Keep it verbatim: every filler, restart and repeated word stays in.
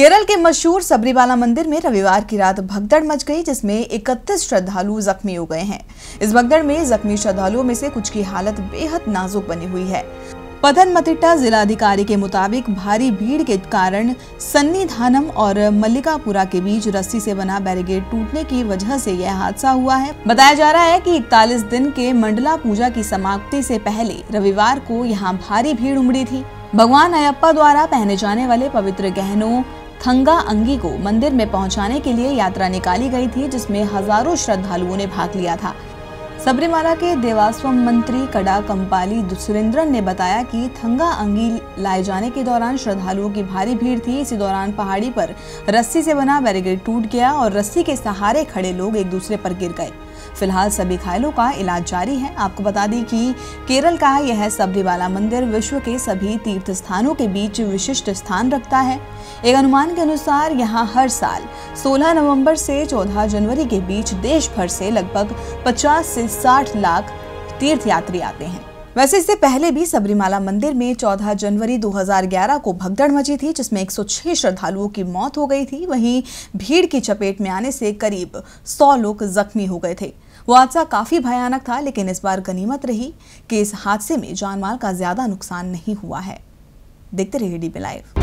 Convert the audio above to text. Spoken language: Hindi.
केरल के मशहूर सबरीमाला मंदिर में रविवार की रात भगदड़ मच गई, जिसमें इकतीस श्रद्धालु जख्मी हो गए हैं। इस भगदड़ में जख्मी श्रद्धालुओं में से कुछ की हालत बेहद नाजुक बनी हुई है। पथनमथिट्टा जिलाधिकारी के मुताबिक भारी भीड़ के कारण सन्निधानम और मल्लिकापुरा के बीच रस्सी से बना बैरिकेड टूटने की वजह से यह हादसा हुआ है। बताया जा रहा है कि इकतालीस दिन के मंडला पूजा की समाप्ति से पहले रविवार को यहां भारी भीड़ उमड़ी थी। भगवान अयप्पा द्वारा पहने जाने वाले पवित्र गहनों थंगा अंगी को मंदिर में पहुँचाने के लिए यात्रा निकाली गयी थी, जिसमे हजारों श्रद्धालुओं ने भाग लिया था। सबरीमाला के देवास्वम मंत्री कडा कंपाली सुरेंद्रन ने बताया कि थंगा अंगी लाए जाने के दौरान श्रद्धालुओं की भारी भीड़ थी। इसी दौरान पहाड़ी पर रस्सी से बना बैरिकेड टूट गया और रस्सी के सहारे खड़े लोग एक दूसरे पर गिर गए। फिलहाल सभी घायलों का इलाज जारी है। आपको बता दें कि केरल का यह सबरीमाला मंदिर विश्व के सभी तीर्थ स्थानों के बीच विशिष्ट स्थान रखता है। एक अनुमान के अनुसार यहाँ हर साल सोलह नवंबर से चौदह जनवरी के बीच देश भर से लगभग पचास से साठ लाख तीर्थ यात्री आते हैं। वैसे इससे पहले भी सबरीमाला मंदिर में चौदह जनवरी दो हज़ार ग्यारह को भगदड़ मची थी, जिसमें एक सौ छह श्रद्धालुओं की मौत हो गई थी। वहीं भीड़ की चपेट में आने से करीब सौ लोग जख्मी हो गए थे। वो हादसा काफी भयानक था, लेकिन इस बार गनीमत रही कि इस हादसे में जानमाल का ज्यादा नुकसान नहीं हुआ है। देखते रहिए डीबी लाइव।